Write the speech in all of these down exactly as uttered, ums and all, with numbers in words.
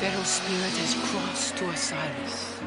Pharaoh's spirit has crossed to Osiris.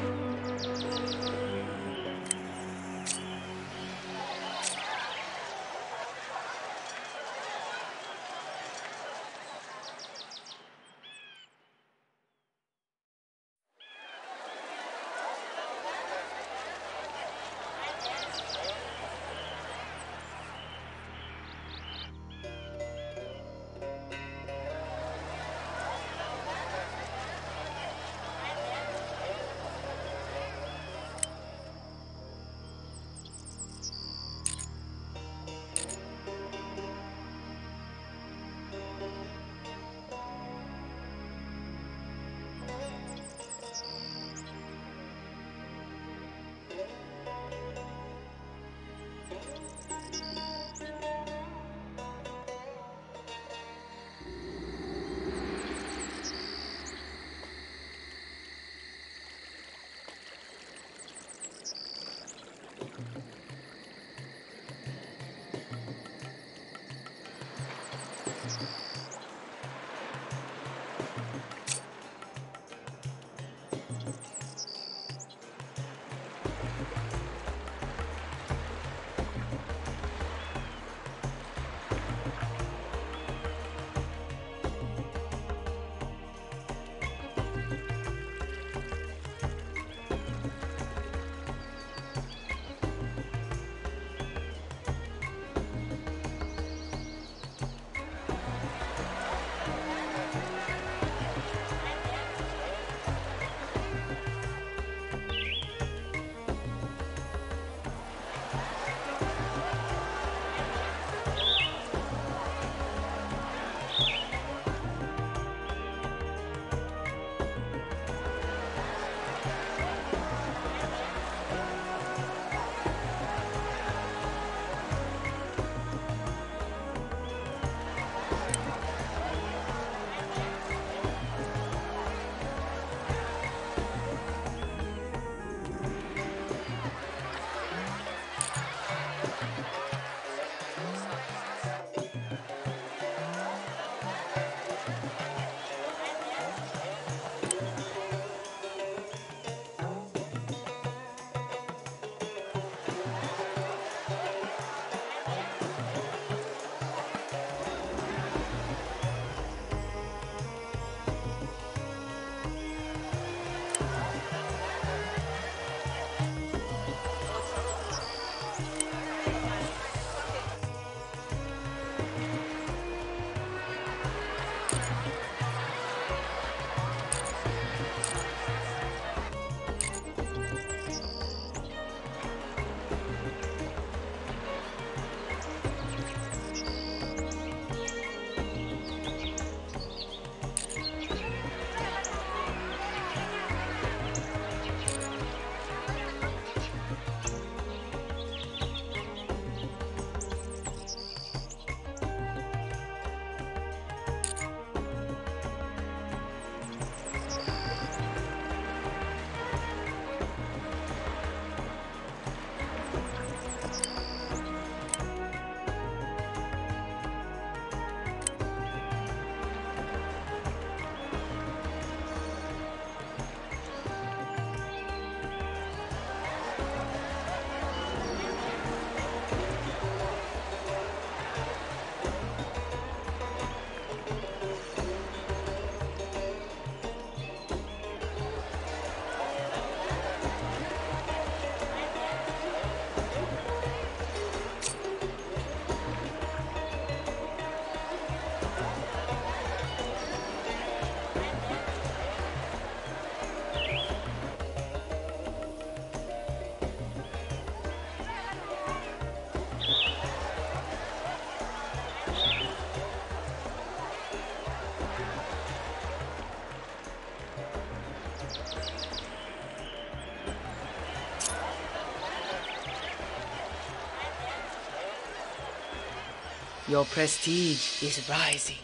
Your prestige is rising.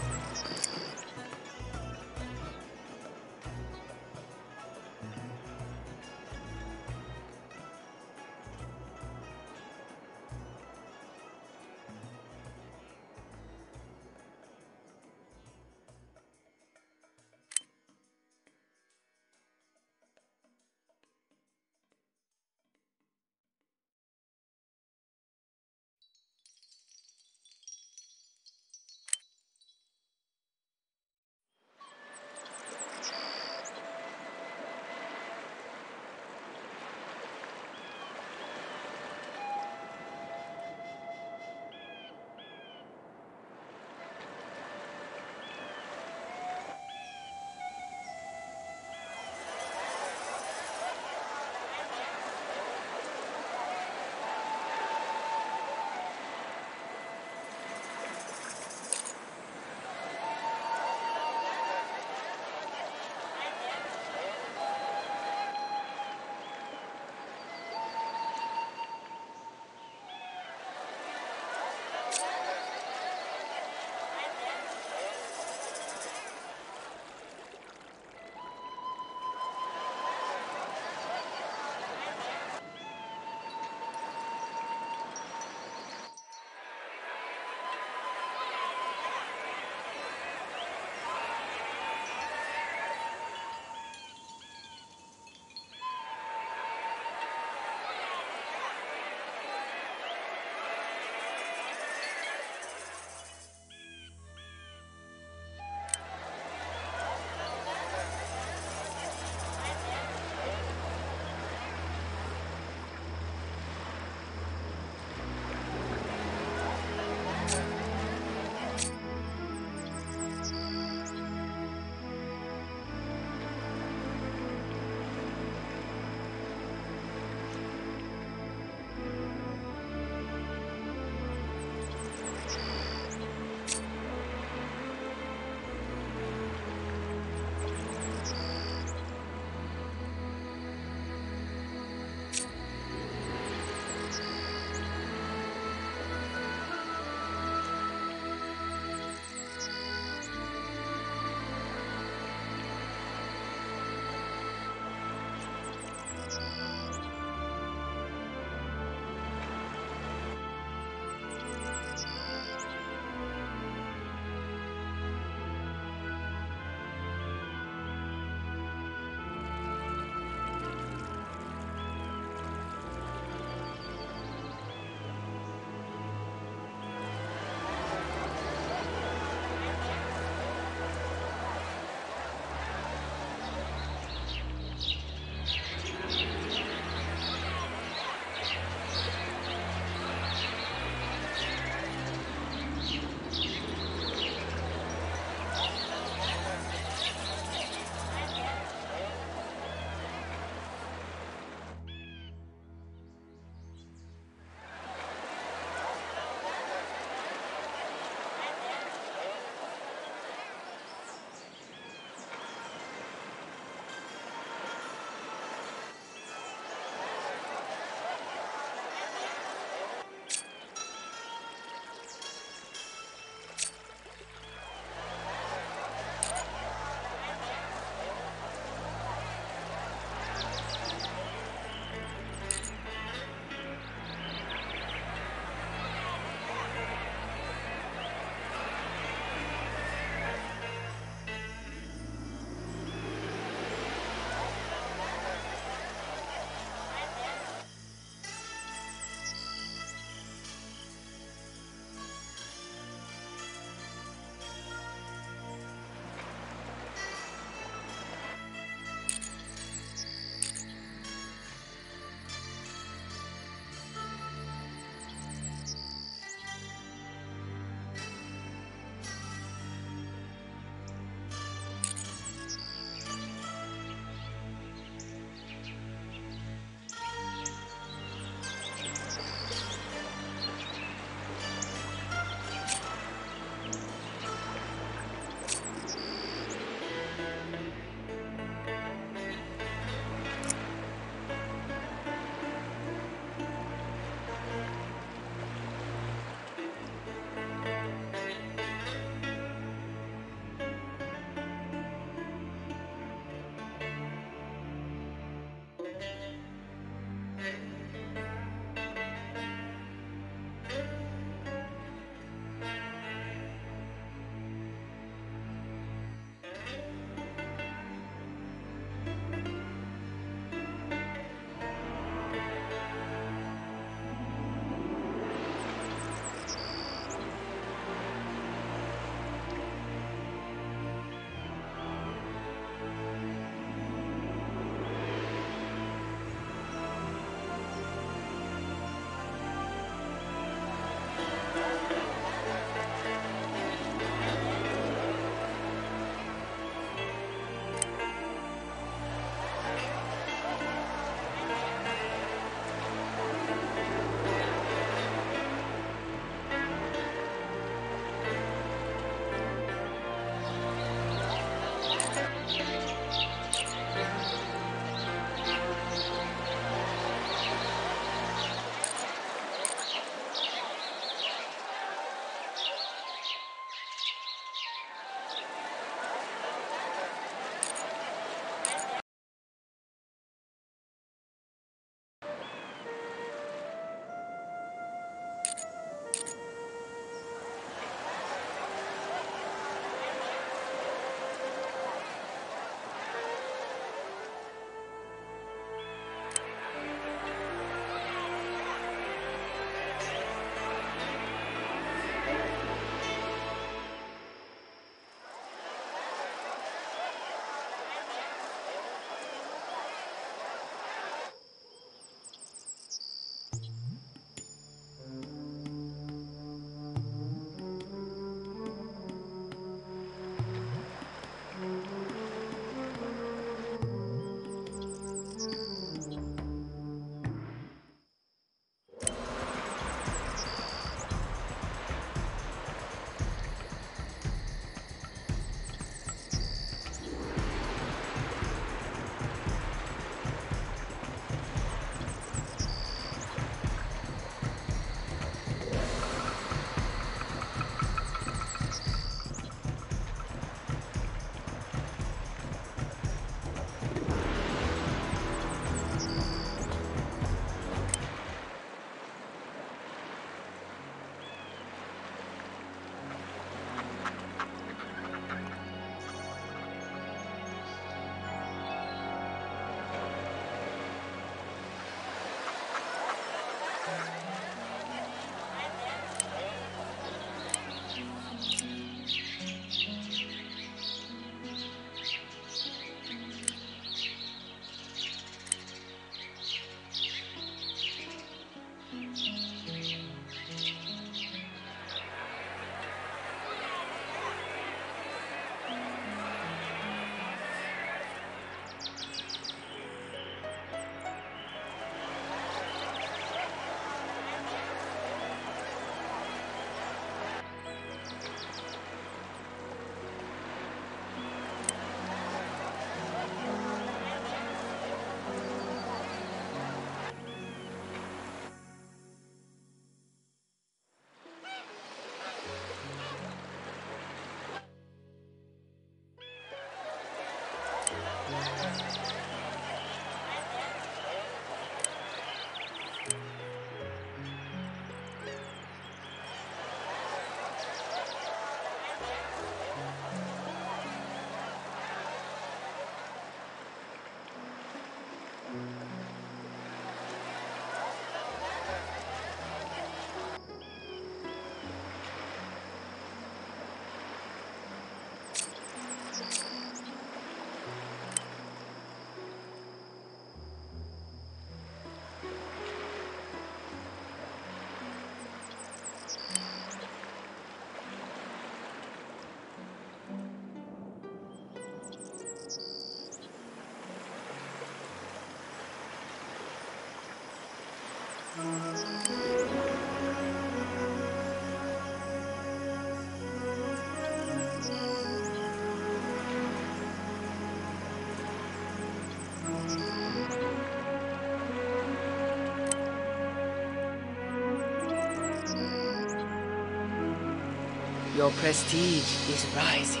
Your prestige is rising.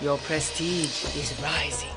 Your prestige is rising.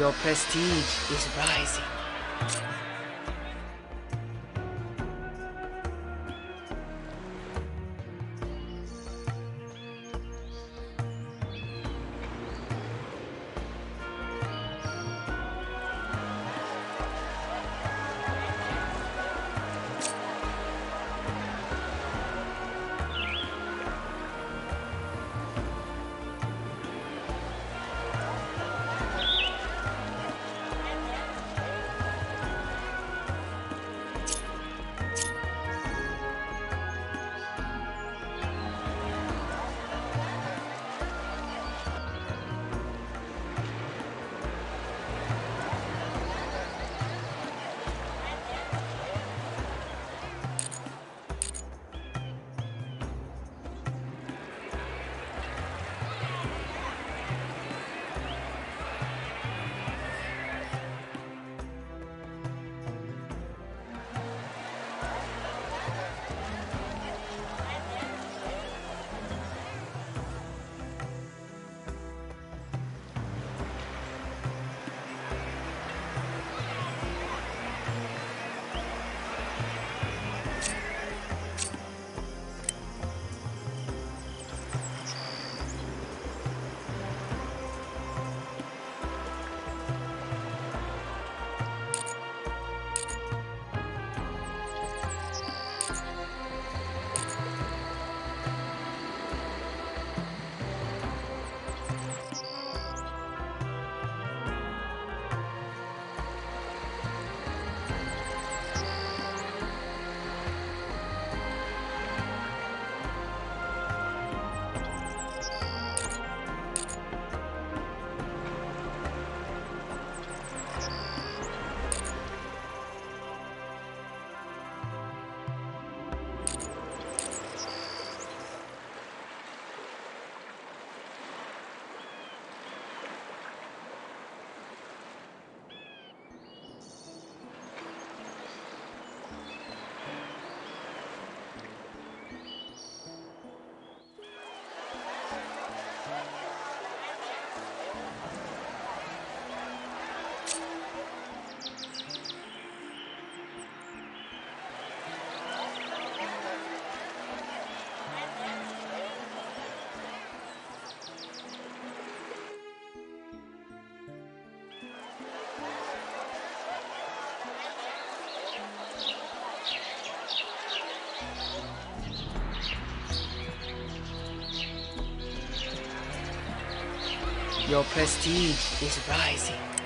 Your prestige is rising. Your prestige is rising.